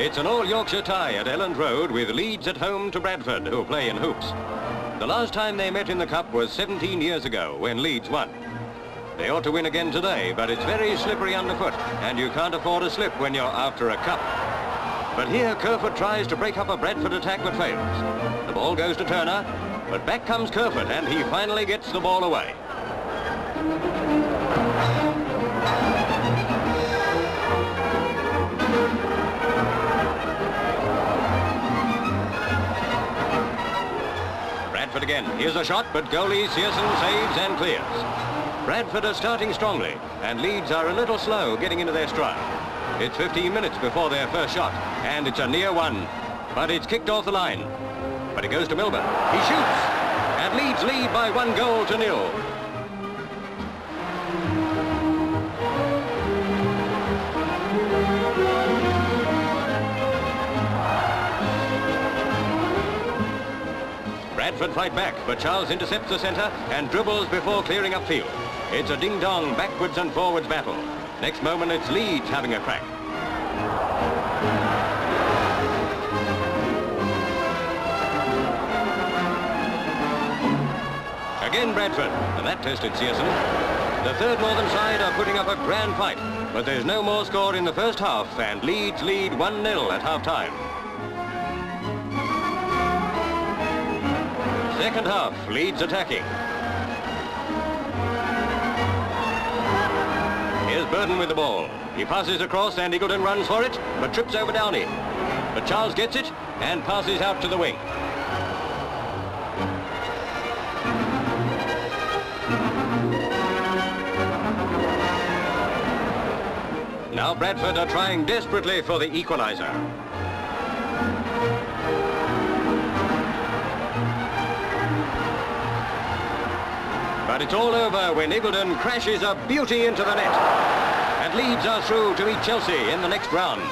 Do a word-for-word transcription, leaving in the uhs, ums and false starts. It's an all-Yorkshire tie at Elland Road with Leeds at home to Bradford, who play in hoops. The last time they met in the Cup was seventeen years ago when Leeds won. They ought to win again today, but it's very slippery underfoot and you can't afford a slip when you're after a cup. But here Kerfoot tries to break up a Bradford attack but fails. The ball goes to Turner, but back comes Kerfoot and he finally gets the ball away. Again, here's a shot, but goalie Searson saves and clears. Bradford are starting strongly, and Leeds are a little slow getting into their stride. It's fifteen minutes before their first shot, and it's a near one, but it's kicked off the line. But it goes to Milburn. He shoots, and Leeds lead by one goal to nil. Bradford fight back, but Charles intercepts the centre and dribbles before clearing upfield. It's a ding-dong, backwards and forwards battle. Next moment, it's Leeds having a crack. Again Bradford, and that tested Searson. The third northern side are putting up a grand fight, but there's no more scored in the first half, and Leeds lead one nil at half-time. Second half, Leeds attacking. Here's Burden with the ball. He passes across and Iggleden runs for it, but trips over Downie. But Charles gets it and passes out to the wing. Now Bradford are trying desperately for the equaliser. But it's all over when Iggleden crashes a beauty into the net. And Leeds are through to meet Chelsea in the next round.